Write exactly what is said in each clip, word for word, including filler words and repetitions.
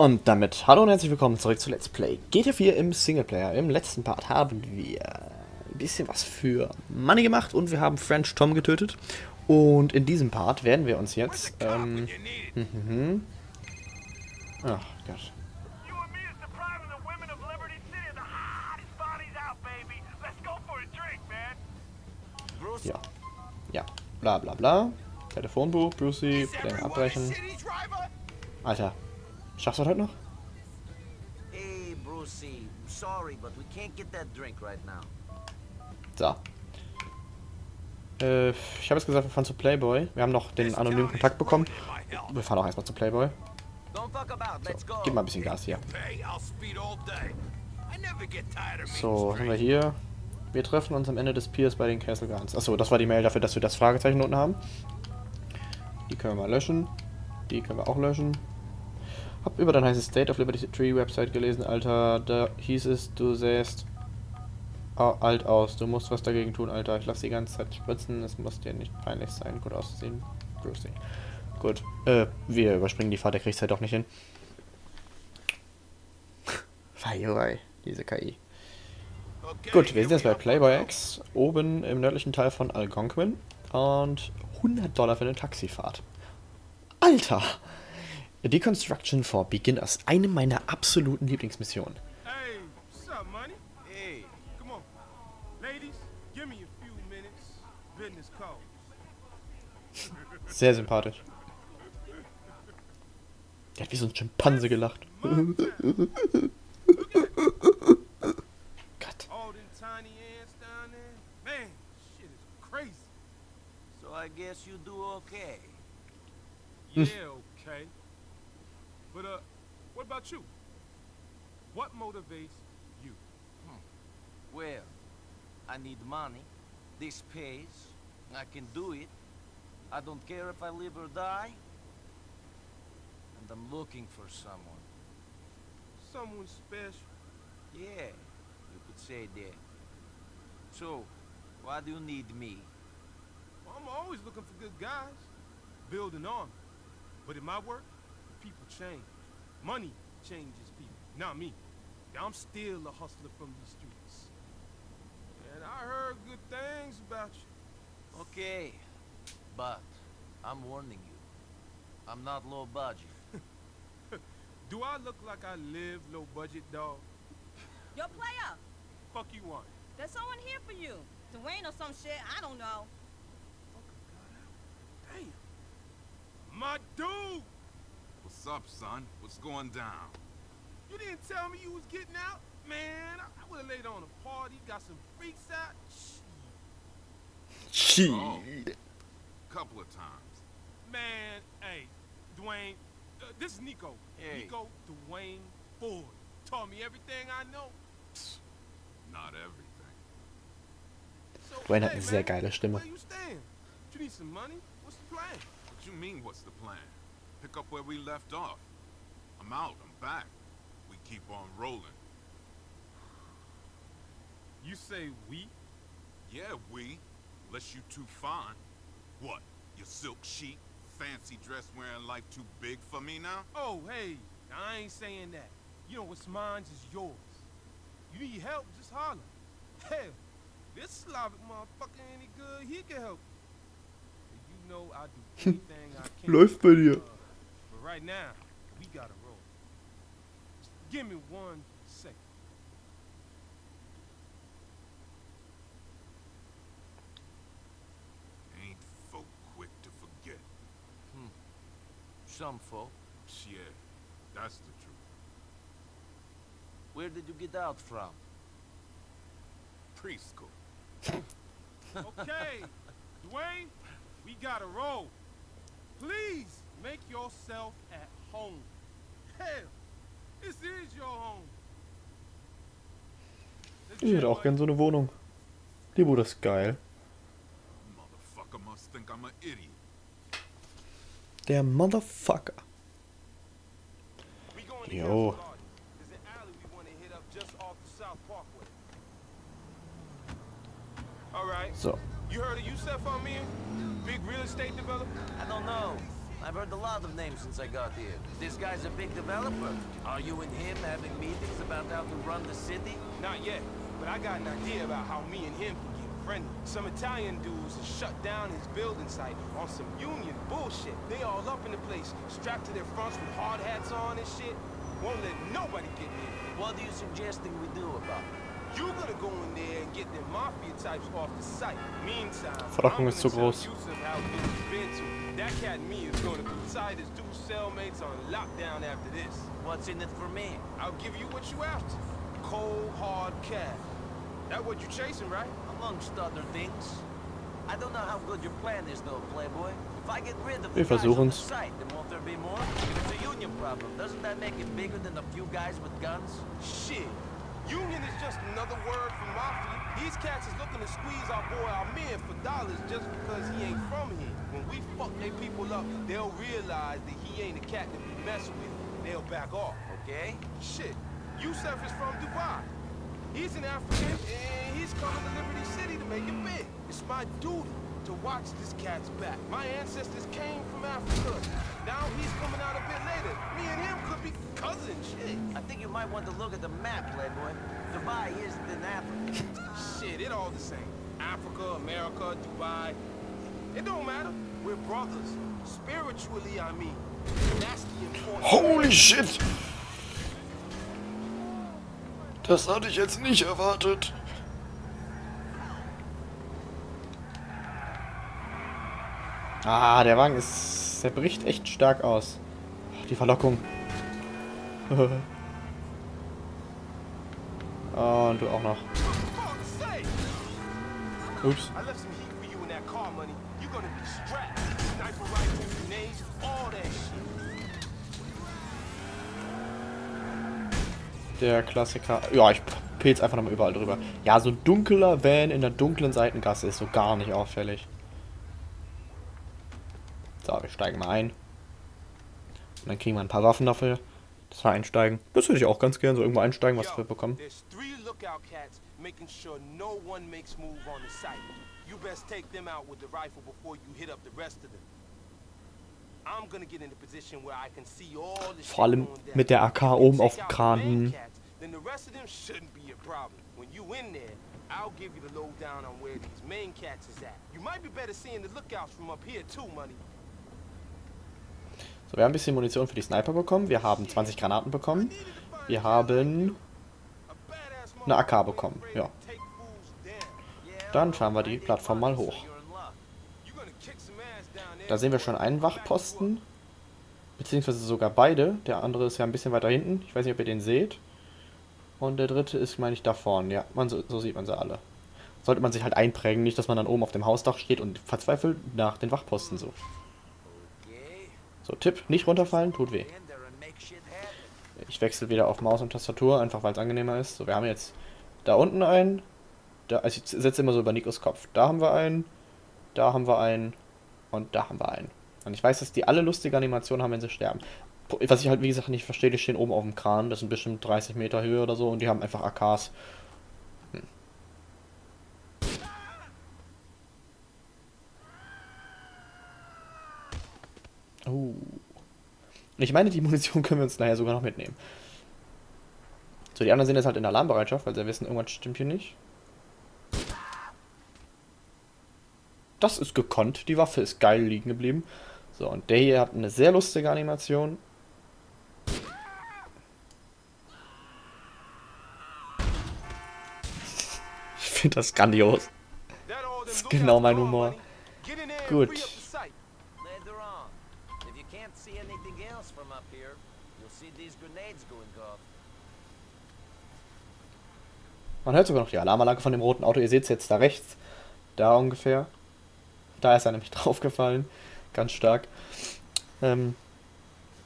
Und damit hallo und herzlich willkommen zurück zu Let's Play G T A vier im Singleplayer. Im letzten Part haben wir ein bisschen was für Money gemacht und wir haben French Tom getötet. Und in diesem Part werden wir uns jetzt... Ähm, mhm. Ach Gott. Ja. Ja. Bla bla bla. Telefonbuch, Brucey, Pläne abbrechen. Alter. Schaffst du das heute noch? Hey, Brucey, sorry, but we can't get that drink right now. So. Äh, ich habe jetzt gesagt, wir fahren zu Playboy. Wir haben noch den anonymen Kontakt bekommen. Wir fahren auch erstmal zu Playboy. So, gib mal ein bisschen Gas hier. So, haben wir hier. Wir treffen uns am Ende des Piers bei den Castle Guns. Achso, das war die Mail dafür, dass wir das Fragezeichen unten haben. Die können wir mal löschen. Die können wir auch löschen. Hab über dein heißes State of Liberty Tree Website gelesen, Alter. Da hieß es, du sähst alt aus. Du musst was dagegen tun, Alter. Ich lass die ganze Zeit spritzen. Es muss dir nicht peinlich sein. Gut auszusehen. Brucey. Gut. Äh, wir überspringen die Fahrt. Der kriegt's halt auch nicht hin. Feierei, diese K I. Okay, gut, wir sind jetzt bei Playboy X. Oben im nördlichen Teil von Algonquin. Und hundert Dollar für eine Taxifahrt. Alter! Deconstruction for Beginners, eine meiner absoluten Lieblingsmissionen. Sehr sympathisch. Der hat wie so ein Schimpanse gelacht. Gott. Hm. But uh, what about you? What motivates you? Hmm. Well, I need money. This pays. I can do it. I don't care if I live or die. And I'm looking for someone. Someone special? Yeah, you could say that. So, why do you need me? Well, I'm always looking for good guys. Build an army. But in my work, people change. Money changes people, not me. I'm still a hustler from the streets. And I heard good things about you. Okay, but I'm warning you. I'm not low budget. Do I look like I live low budget, dog? Yo, player! Fuck you want? There's someone here for you. Dwayne or some shit, I don't know. Fucking God. Damn. My dude! What's up, son? What's going down? You didn't tell me you was getting out? Man, I, I would've laid on a party, got some freaks out. Shit. Oh, couple of times. Man, hey, Dwayne, uh, this is Nico. Hey. Nico Dwayne Ford. Taught me everything I know. Psst, not everything. So, Dwayne hat eine sehr geile Stimme. Where you stand? You need some money? What's the plan? What you mean, what's the plan? Pick up where we left off. I'm out, I'm back. We keep on rolling. You say we? Yeah, we. Unless you too fine. What? Your silk sheet? Fancy dress wearing life too big for me now? Oh, hey. I ain't saying that. You know what's mine is yours. You need help, just holler. Hell, this Slavic motherfucker any good, he can help. Läuft bei dir. Okay, Dwayne. We gotta roll. Please make yourself at home. Hell, this is your home. Ich hätte auch gern so eine Wohnung. Die Bude ist geil. Der Motherfucker. Jo. So. You heard of Yousef on me? Big real estate developer? I don't know. I've heard a lot of names since I got here. This guy's a big developer. Are you and him having meetings about how to run the city? Not yet, but I got an idea about how me and him can get friendly. Some Italian dudes have shut down his building site on some union bullshit. They all up in the place, strapped to their fronts with hard hats on and shit. Won't let nobody get near. What are you suggesting we do about it? You gotta go in there and get the mafia types off the site. Meantime, Verlockung ist zu groß. That cat and me is gonna beside his two cellmates on lockdown after this. What's in it for me? I'll give you what you after. Cold hard cash. That what you chasing, right? Amongst other things. I don't know how good your plan is though, Playboy. If I get rid of the guys on the site, then won't there be more? If it's a union problem, doesn't that make it bigger than a few guys with guns? Shit. Union is just another word for mafia. These cats is looking to squeeze our boy Amir for dollars just because he ain't from here. When we fuck their people up, they'll realize that he ain't a cat to be messed with. They'll back off, okay? Shit, Yousef is from Dubai. He's an African, and he's coming to Liberty City to make it big. It's my duty to watch this cat's back. My ancestors came from Africa. Now he's coming out a bit later. Me and him could be cousins. Shit. I think you might want to look at the map, Playboy. Dubai isn't in Africa. Shit, it all the same. Africa, America, Dubai. It don't matter. We're brothers. Spiritually, I mean. That's the important. Holy shit! Das hatte ich jetzt nicht erwartet. Ah, der Wagen ist... Der bricht echt stark aus. Die Verlockung. Und du auch noch. Ups. Der Klassiker. Ja, ich pilz einfach nochmal überall drüber. Ja, so ein dunkler Van in der dunklen Seitengasse ist so gar nicht auffällig. So, wir steigen mal ein. Und dann kriegen wir ein paar Waffen dafür. Das war einsteigen. Das würde ich auch ganz gerne so irgendwo einsteigen, was wir bekommen. Vor allem mit der A K oben auf dem Kran. I'll give you the lowdown on where these main cats is at. You might be better seeing the lookouts from up here too, money. So, wir haben ein bisschen Munition für die Sniper bekommen. Wir haben zwanzig Granaten bekommen. Wir haben eine A K bekommen. Ja. Dann fahren wir die Plattform mal hoch. Da sehen wir schon einen Wachposten. Beziehungsweise sogar beide. Der andere ist ja ein bisschen weiter hinten. Ich weiß nicht, ob ihr den seht. Und der dritte ist, meine ich, da vorne. Ja, man, so, so sieht man sie alle. Sollte man sich halt einprägen, nicht, dass man dann oben auf dem Hausdach steht und verzweifelt nach den Wachposten so. So, Tipp, nicht runterfallen, tut weh. Ich wechsle wieder auf Maus und Tastatur, einfach weil es angenehmer ist. So, wir haben jetzt da unten einen. Da, also ich setze immer so über Nikos Kopf. Da haben wir einen, da haben wir einen und da haben wir einen. Und ich weiß, dass die alle lustige Animationen haben, wenn sie sterben. Was ich halt, wie gesagt, nicht verstehe, die stehen oben auf dem Kran, das sind bestimmt dreißig Meter Höhe oder so und die haben einfach A Ks. Hm. Uh. Ich meine, die Munition können wir uns nachher sogar noch mitnehmen. So, die anderen sind jetzt halt in Alarmbereitschaft, weil sie wissen, irgendwas stimmt hier nicht. Das ist gekonnt, die Waffe ist geil liegen geblieben. So, und der hier hat eine sehr lustige Animation. Ich finde das grandios. Das ist genau mein Humor. Gut. Man hört sogar noch die Alarmanlage von dem roten Auto. Ihr seht es jetzt da rechts. Da ungefähr. Da ist er nämlich draufgefallen. Ganz stark. Ähm,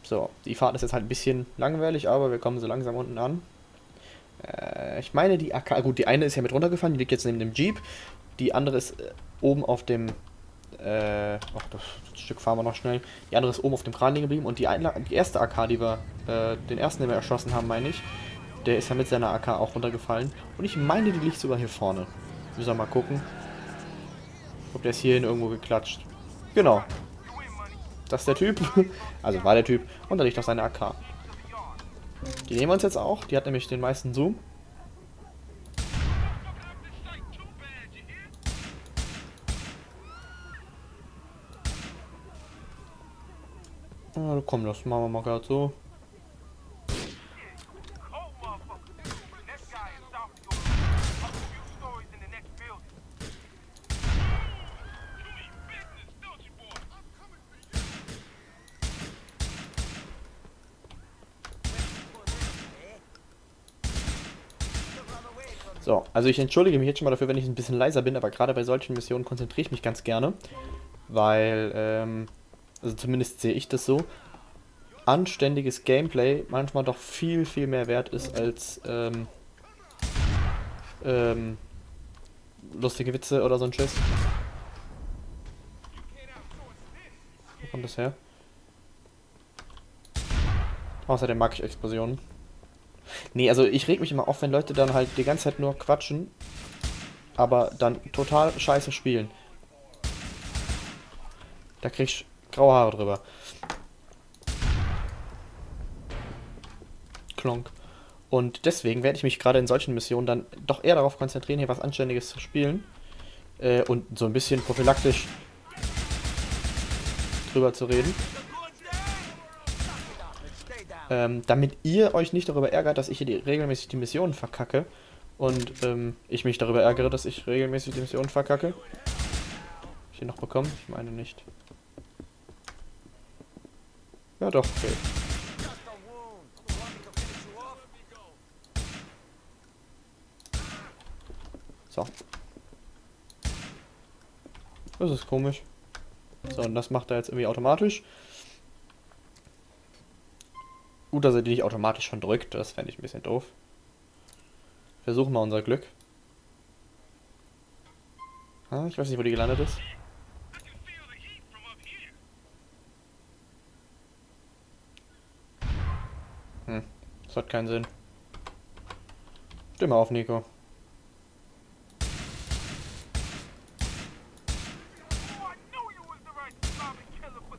so, die Fahrt ist jetzt halt ein bisschen langweilig, aber wir kommen so langsam unten an. Äh, ich meine, die A K, gut, die eine ist ja mit runtergefallen, die liegt jetzt neben dem Jeep. Die andere ist äh, oben auf dem, äh, ach, das, das Stück fahren wir noch schnell. Die andere ist oben auf dem Kran liegen geblieben und die, eine, die erste A K, die wir, äh, den ersten, den wir erschossen haben, meine ich, der ist ja mit seiner A K auch runtergefallen. Und ich meine, die liegt sogar hier vorne. Müssen wir mal gucken, ob der ist hierhin irgendwo geklatscht. Genau. das ist der Typ. Also war der Typ. Und dann liegt noch seine A K. Die nehmen wir uns jetzt auch. Die hat nämlich den meisten Zoom. Na, komm, das machen wir mal gerade so. So, also ich entschuldige mich jetzt schon mal dafür, wenn ich ein bisschen leiser bin, aber gerade bei solchen Missionen konzentriere ich mich ganz gerne, weil, ähm, also zumindest sehe ich das so, anständiges Gameplay manchmal doch viel, viel mehr wert ist als, ähm, ähm, lustige Witze oder so ein Schiss. Wo kommt das her? Außerdem mag ich Explosionen. Nee, also ich reg mich immer auf, wenn Leute dann halt die ganze Zeit nur quatschen, aber dann total scheiße spielen. Da krieg ich graue Haare drüber. Klonk. Und deswegen werde ich mich gerade in solchen Missionen dann doch eher darauf konzentrieren, hier was Anständiges zu spielen. Äh, und so ein bisschen prophylaktisch drüber zu reden. Ähm, damit ihr euch nicht darüber ärgert, dass ich hier die, regelmäßig die Missionen verkacke. Und ähm, ich mich darüber ärgere, dass ich regelmäßig die Missionen verkacke. Hab ich hier noch bekommen? Ich meine nicht. Ja doch, okay. So. Das ist komisch. So, und das macht er jetzt irgendwie automatisch. Gut, dass er die nicht automatisch schon drückt, das fände ich ein bisschen doof. Versuchen wir unser Glück. Ah, ich weiß nicht, wo die gelandet ist. Hm, das hat keinen Sinn. Stimme auf, Nico.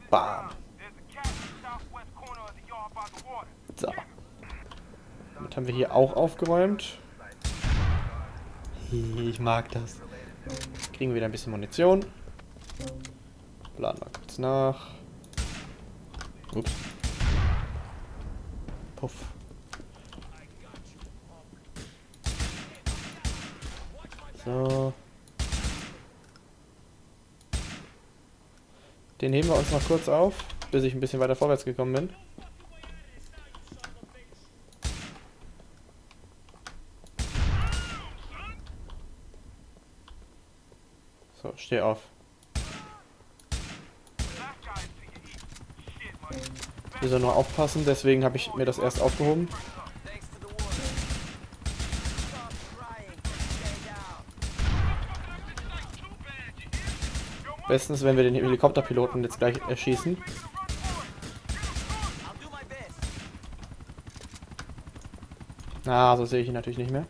Bam. So. Damit haben wir hier auch aufgeräumt. Ich mag das. Kriegen wir wieder ein bisschen Munition. Laden wir kurz nach. Ups. Puff. So. Den heben wir uns noch kurz auf, bis ich ein bisschen weiter vorwärts gekommen bin. So, steh auf. Wir sollen nur aufpassen, deswegen habe ich mir das erst aufgehoben. Bestens, wenn wir den Helikopterpiloten jetzt gleich erschießen. Ah, so sehe ich ihn natürlich nicht mehr.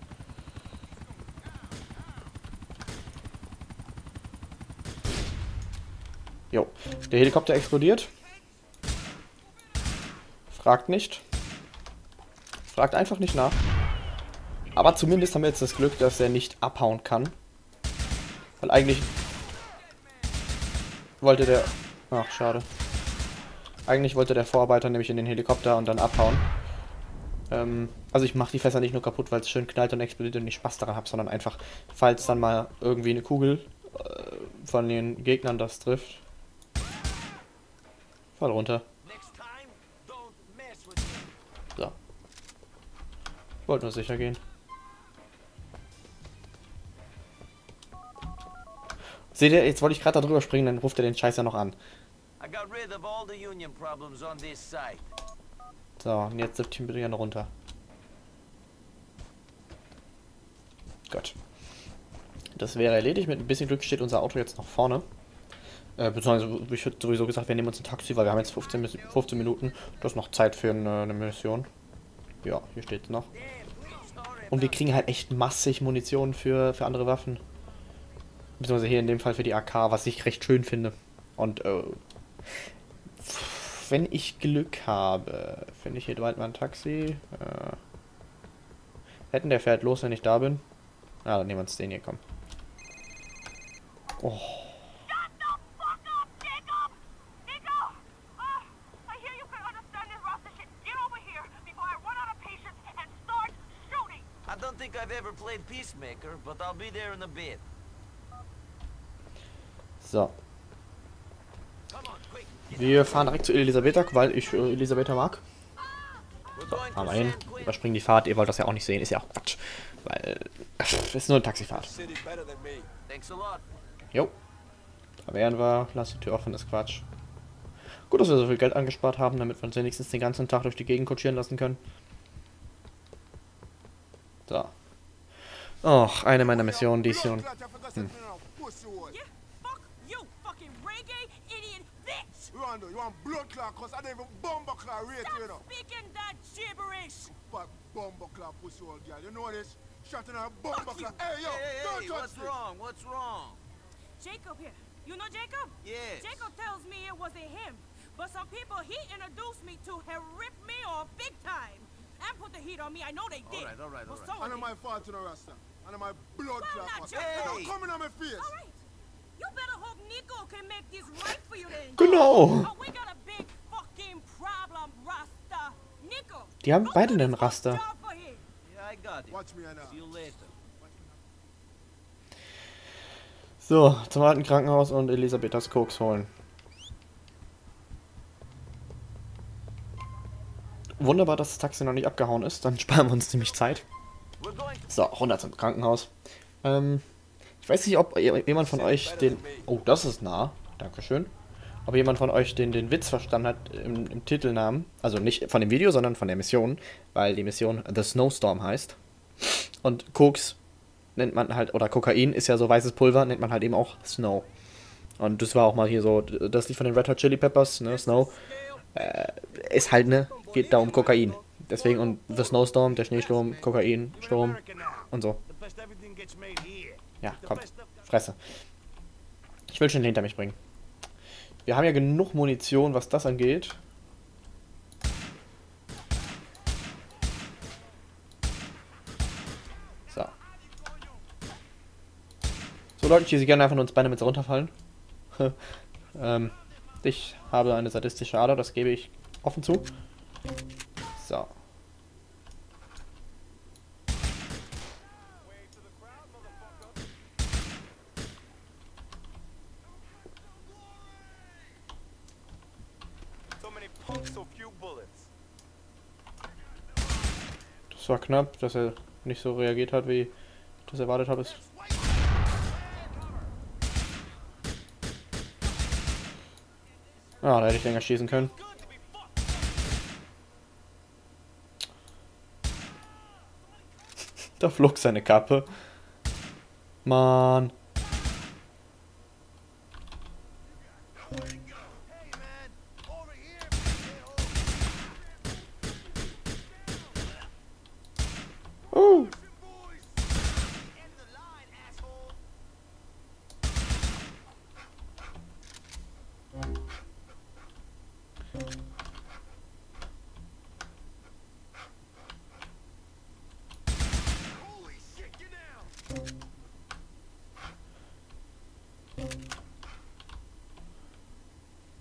Jo, der Helikopter explodiert. Fragt nicht. Fragt einfach nicht nach. Aber zumindest haben wir jetzt das Glück, dass er nicht abhauen kann. Weil eigentlich wollte der... Ach, schade. Eigentlich wollte der Vorarbeiter nämlich in den Helikopter und dann abhauen. Ähm, also ich mache die Fässer nicht nur kaputt, weil es schön knallt und explodiert und ich Spaß daran habe, sondern einfach, falls dann mal irgendwie eine Kugel äh, von den Gegnern das trifft. Fall runter. So. Ich wollte nur sicher gehen. Seht ihr, jetzt wollte ich gerade da drüber springen, dann ruft er den Scheißer noch an. So, und jetzt der Team bitte gerne runter. Gut. Das wäre erledigt. Mit ein bisschen Glück steht unser Auto jetzt noch vorne. Äh, beziehungsweise, ich hätte sowieso gesagt, wir nehmen uns ein Taxi, weil wir haben jetzt fünfzehn, fünfzehn Minuten. Das ist noch Zeit für eine, eine Mission. Ja, hier steht es noch. Und wir kriegen halt echt massig Munition für, für andere Waffen. Beziehungsweise hier in dem Fall für die A K, was ich recht schön finde. Und äh, wenn ich Glück habe. Finde ich hier bald mal ein Taxi. Äh. Hätten der fährt los, wenn ich da bin. Ah, dann nehmen wir uns den hier, komm. Oh. So. Wir fahren direkt zu Elizabeta, weil ich äh, Elizabeta mag. So, fahren wir hin. Überspringen die Fahrt. Ihr wollt das ja auch nicht sehen. Ist ja auch Quatsch. Weil, das ist nur eine Taxifahrt. Jo. Da wären wir. Lass die Tür offen, das ist Quatsch. Gut, dass wir so viel Geld angespart haben, damit wir uns wenigstens den ganzen Tag durch die Gegend kutschieren lassen können. So. Och, eine meiner Missionen, die ich hier... Hm. Jacob here. You know Jacob? Yes. Jacob tells me it wasn't him, but some people he introduced me to have ripped me off big time and put the heat on me. I know they did. All right, all right, all right. Under my father, no rasta. Under my blood clot. Don't come in on my face. All right. You better hope Nico can make this right for you then. Genau. Oh, we got a big fucking problem, Rasta. Nico. Die haben beide einen Raster. So, zum alten Krankenhaus und Elisabetas Koks holen. Wunderbar, dass das Taxi noch nicht abgehauen ist, dann sparen wir uns ziemlich Zeit. So, runter zum Krankenhaus. Ähm, ich weiß nicht, ob jemand von euch den... Oh, das ist nah. Dankeschön. Ob jemand von euch den, den Witz verstanden hat im, im Titelnamen. Also nicht von dem Video, sondern von der Mission. Weil die Mission The Snowstorm heißt. Und Koks nennt man halt, oder Kokain ist ja so weißes Pulver, nennt man halt eben auch Snow. Und das war auch mal hier so, das Lied von den Red Hot Chili Peppers, ne, Snow. Äh, ist halt, ne, geht da um Kokain. Deswegen und The Snowstorm, der Schneesturm, Kokain, Sturm und so. Ja, komm, Fresse. Ich will schon hinter mich bringen. Wir haben ja genug Munition, was das angeht. So. So Leute, die sich gerne einfach nur ins Bein damit runterfallen. ähm, ich habe eine sadistische Ader, das gebe ich offen zu. So. Das war knapp, dass er nicht so reagiert hat, wie ich das erwartet habe. Ah, da hätte ich länger schießen können. Da flog seine Kappe. Mann.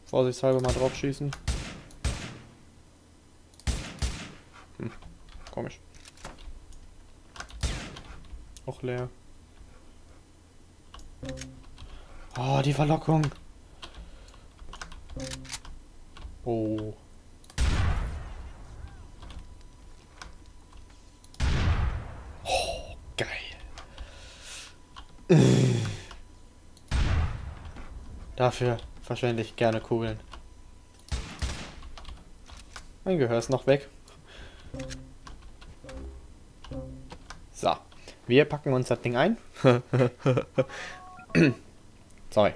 Vorsichtshalber mal drauf schießen. Hm, komisch. Auch leer. Oh, die Verlockung. Oh. Oh, geil. Dafür verschwende ich gerne Kugeln. Mein Gehör ist noch weg. So. Wir packen uns das Ding ein. Sorry.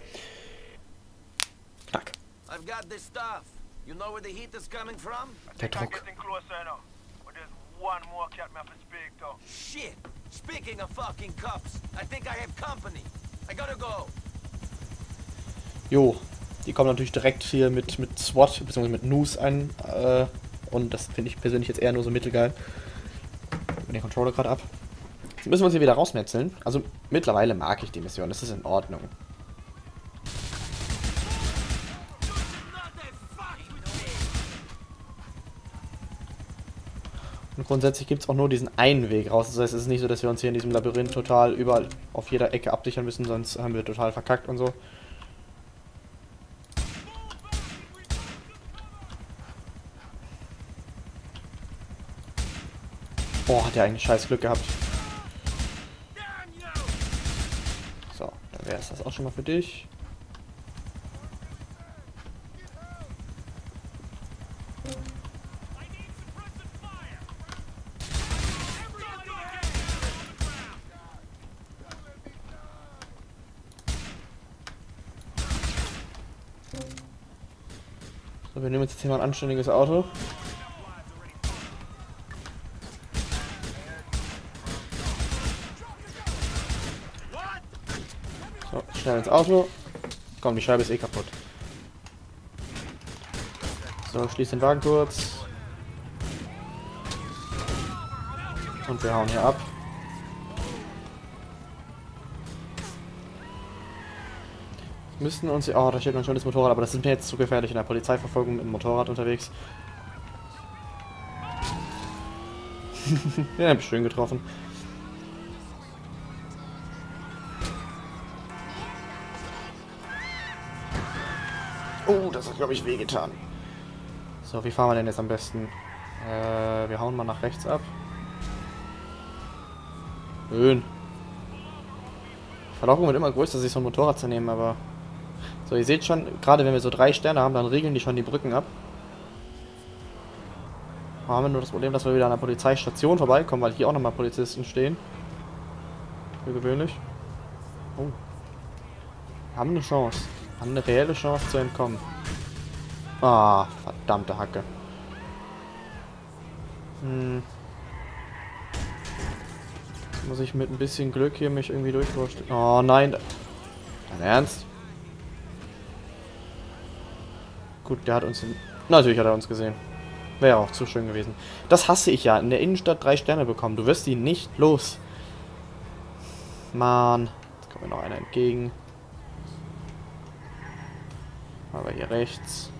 Fuck. Der Druck. Shit. Speaking of fucking cops, I think I have company. I gotta go. Jo. Die kommen natürlich direkt hier mit, mit SWAT, beziehungsweise mit NOOSE an. Äh, und das finde ich persönlich jetzt eher nur so mittelgeil. Ich bin den Controller gerade ab. Jetzt müssen wir uns hier wieder rausmetzeln. Also mittlerweile mag ich die Mission, das ist in Ordnung. Und grundsätzlich gibt es auch nur diesen einen Weg raus. Das heißt, es ist nicht so, dass wir uns hier in diesem Labyrinth total überall auf jeder Ecke absichern müssen, sonst haben wir total verkackt und so. Boah, hat der eigentlich scheiß Glück gehabt. So, dann wäre es das auch schon mal für dich. So, wir nehmen jetzt hier mal ein anständiges Auto. So, schnell ins Auto. Komm, die Scheibe ist eh kaputt. So, schließ den Wagen kurz. Und wir hauen hier ab. Müssten uns... Oh, da steht noch ein schönes Motorrad, aber das ist mir jetzt zu gefährlich in der Polizeiverfolgung mit dem Motorrad unterwegs. Ja, hab ich schön getroffen. Oh, das hat, glaube ich, wehgetan. So, wie fahren wir denn jetzt am besten? Äh, wir hauen mal nach rechts ab. Schön. Verlockung wird immer größer, sich so ein Motorrad zu nehmen, aber... So, ihr seht schon, gerade wenn wir so drei Sterne haben, dann regeln die schon die Brücken ab. Da haben wir nur das Problem, dass wir wieder an der Polizeistation vorbeikommen, weil hier auch nochmal Polizisten stehen. Für gewöhnlich. Oh. Wir haben eine Chance. Wir haben eine reelle Chance zu entkommen. Ah, verdammte Hacke. Hm. Jetzt muss ich mit ein bisschen Glück hier mich irgendwie durchwurschen. Oh nein. Dein Ernst? Gut, der hat uns... Natürlich hat er uns gesehen. Wäre ja auch zu schön gewesen. Das hasse ich ja. In der Innenstadt drei Sterne bekommen. Du wirst die nicht los. Mann. Jetzt kommt mir noch einer entgegen. Aber hier rechts.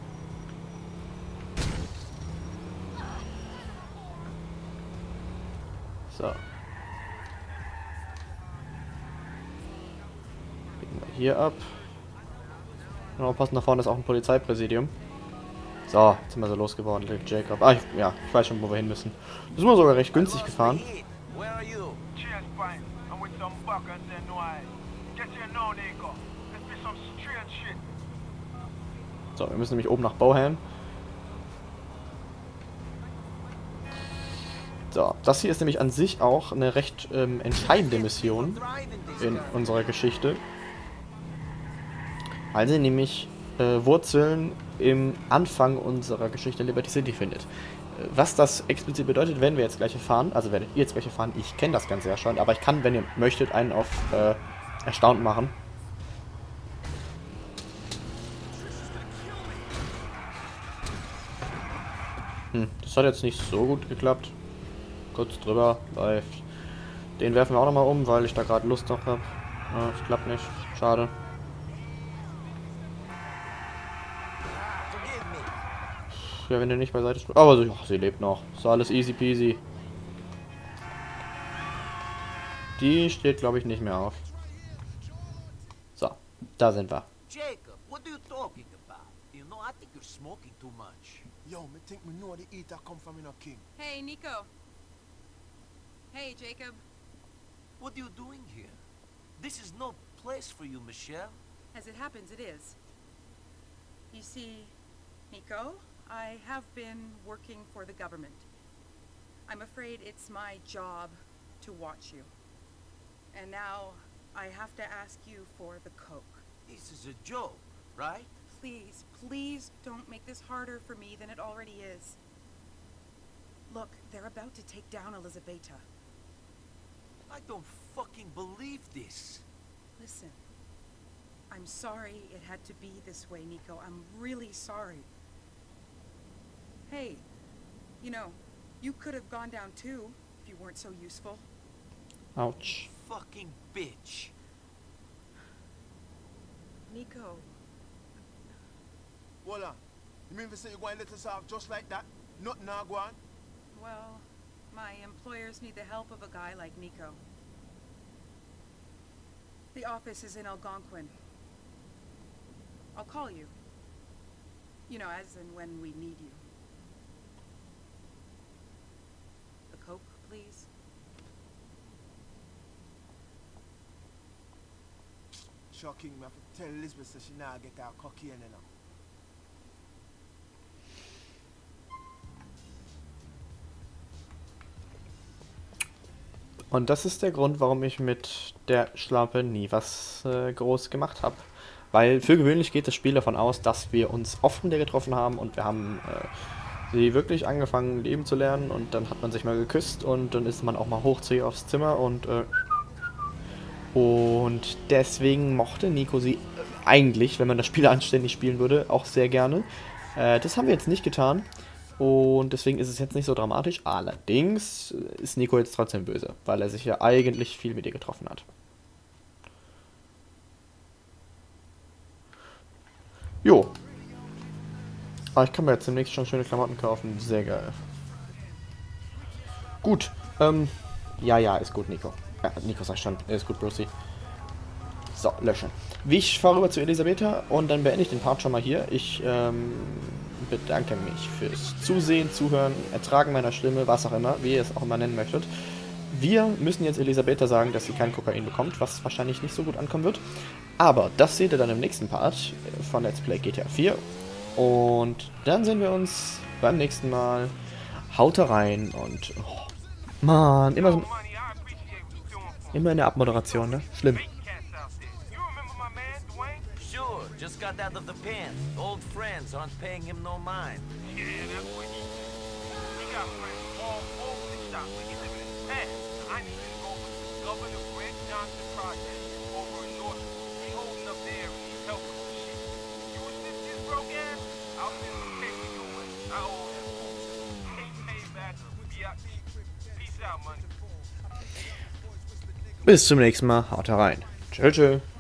So. Biegen wir hier ab. Und aufpassen, da vorne ist auch ein Polizeipräsidium. So, jetzt sind wir so losgeworden, Lil Jacob. Ah, ich, ja, ich weiß schon, wo wir hin müssen. Da sind wir sogar recht günstig gefahren. So, wir müssen nämlich oben nach Bohan. So, das hier ist nämlich an sich auch eine recht ähm, entscheidende Mission in unserer Geschichte. Weil sie nämlich äh, Wurzeln im Anfang unserer Geschichte Liberty City findet. Was das explizit bedeutet, werden wir jetzt gleich erfahren. Also werdet ihr jetzt gleich erfahren. Ich kenne das Ganze ja schon, aber ich kann, wenn ihr möchtet, einen auf äh, erstaunt machen. Hm, das hat jetzt nicht so gut geklappt. Kurz drüber läuft. Den werfen wir auch nochmal um, weil ich da gerade Lust drauf habe. Äh, das klappt nicht. Schade. Ja, wenn du nicht beiseite springst. Aber so, ach, sie lebt noch. Ist alles easy peasy. Die steht, glaube ich, nicht mehr auf. So, da sind wir. Jacob, what are you talking about? You know, I think you're smoking too much. Yo, me think we know the eater come from in a king. Hey, Nico. Hey, Jacob. What are you doing here? This is no place for you, Michelle. As it happens, it is. You see, Nico? I have been working for the government. I'm afraid it's my job to watch you. And now I have to ask you for the coke. This is a joke, right? Please, please don't make this harder for me than it already is. Look, they're about to take down Elizabeta. I don't fucking believe this. Listen, I'm sorry it had to be this way, Nico. I'm really sorry. Hey, you know, you could have gone down too if you weren't so useful. Ouch. Fucking bitch. Nico. What up? You mean to say you're going to let us off just like that? Not now, go on? Well, my employers need the help of a guy like Nico. The office is in Algonquin. I'll call you. You know, as and when we need you. The Coke, please. Shocking, I have to tell Elizabeth so she now get our cocky and enough. Und das ist der Grund, warum ich mit der Schlampe nie was äh, groß gemacht habe. Weil für gewöhnlich geht das Spiel davon aus, dass wir uns offen der getroffen haben und wir haben äh, sie wirklich angefangen leben zu lernen und dann hat man sich mal geküsst und dann ist man auch mal hoch zu ihr aufs Zimmer und äh, und deswegen mochte Nico sie äh, eigentlich, wenn man das Spiel anständig spielen würde, auch sehr gerne. Äh, das haben wir jetzt nicht getan. Und deswegen ist es jetzt nicht so dramatisch. Allerdings ist Nico jetzt trotzdem böse, weil er sich ja eigentlich viel mit ihr getroffen hat. Jo. Ah, ich kann mir jetzt demnächst schon schöne Klamotten kaufen. Sehr geil. Gut. Ähm, ja, ja, ist gut, Nico. Ja, Nico sagt schon, ist gut, Brucey. So, löschen. Wie ich fahre rüber zu Elizabeta und dann beende ich den Part schon mal hier. Ich, ähm... bedanke mich fürs Zusehen, Zuhören, Ertragen meiner Stimme, was auch immer, wie ihr es auch immer nennen möchtet. Wir müssen jetzt Elizabeta sagen, dass sie kein Kokain bekommt, was wahrscheinlich nicht so gut ankommen wird. Aber das seht ihr dann im nächsten Part von Let's Play G T A vier. Und dann sehen wir uns beim nächsten Mal. Haut rein und... Oh, Mann, immer so... Immer in der Abmoderation, ne? Schlimm. Just got out of the pen. Old friends aren't paying him no mind. Yeah, that's what he did. He got friends from all over the shop. But he's living in his past. I need to go with the Governor Grant Johnson project over in North. He holding up there and he's helping with shit. You assist his broke ass? I'll send him a paper your way. I owe him. Can't pay back. Peace out, man. Bis zum nächsten Mal. Haut rein. Tschö, tschö.